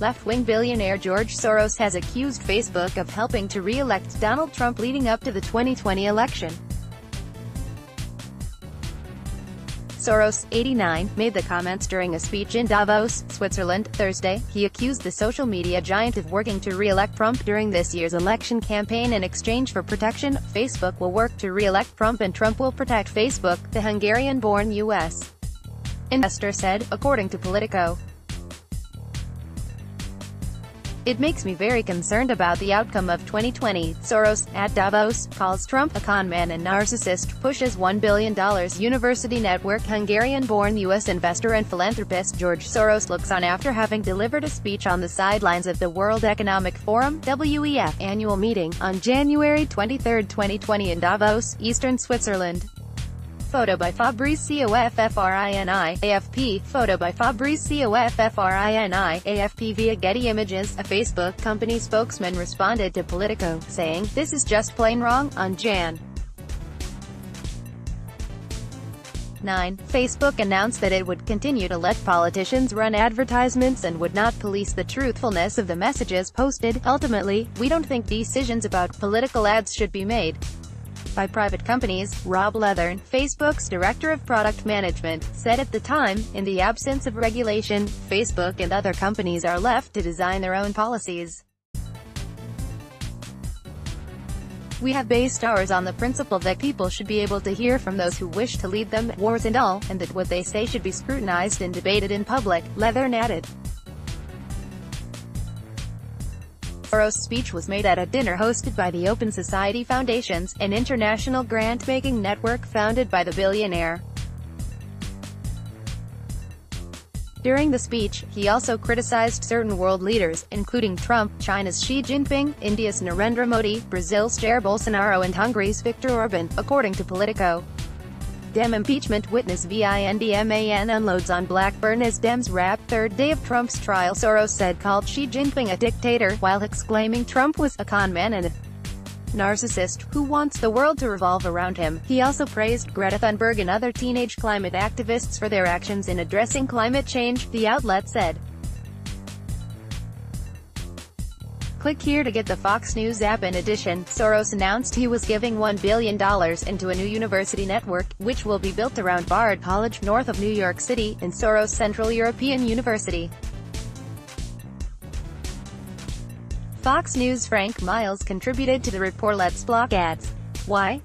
Left-wing billionaire George Soros has accused Facebook of helping to re-elect Donald Trump leading up to the 2020 election. Soros, 89, made the comments during a speech in Davos, Switzerland, Thursday. He accused the social media giant of working to re-elect Trump during this year's election campaign in exchange for protection. Facebook will work to re-elect Trump and Trump will protect Facebook, the Hungarian-born U.S. investor said, according to Politico. "It makes me very concerned about the outcome of 2020, Soros, at Davos, calls Trump a con man and narcissist, pushes $1 billion university network. Hungarian-born U.S. investor and philanthropist George Soros looks on after having delivered a speech on the sidelines of the World Economic Forum (WEF) annual meeting, on January 23, 2020 in Davos, eastern Switzerland. Photo by Fabrice Coffrini, AFP. Photo by Fabrice Coffrini, AFP via Getty Images. A Facebook company spokesman responded to Politico, saying, "This is just plain wrong." On Jan. 9, Facebook announced that it would continue to let politicians run advertisements and would not police the truthfulness of the messages posted. "Ultimately, we don't think decisions about political ads should be made by private companies," Rob Leathern, Facebook's director of product management, said at the time. "In the absence of regulation, Facebook and other companies are left to design their own policies. We have based ours on the principle that people should be able to hear from those who wish to lead them, wars and all, and that what they say should be scrutinized and debated in public," Leathern added. Soros' speech was made at a dinner hosted by the Open Society Foundations, an international grant-making network founded by the billionaire. During the speech, he also criticized certain world leaders, including Trump, China's Xi Jinping, India's Narendra Modi, Brazil's Jair Bolsonaro and Hungary's Viktor Orban, according to Politico. Dem impeachment witness Vindman unloads on Blackburn as Dems wrap third day of Trump's trial. Soros said called Xi Jinping a dictator, while exclaiming Trump was a con man and a narcissist who wants the world to revolve around him. He also praised Greta Thunberg and other teenage climate activists for their actions in addressing climate change, the outlet said. Click here to get the Fox News app. In addition, Soros announced he was giving $1 billion into a new university network, which will be built around Bard College, north of New York City, and Soros Central European University. Fox News' Frank Miles contributed to the report. "Let's block ads. Why?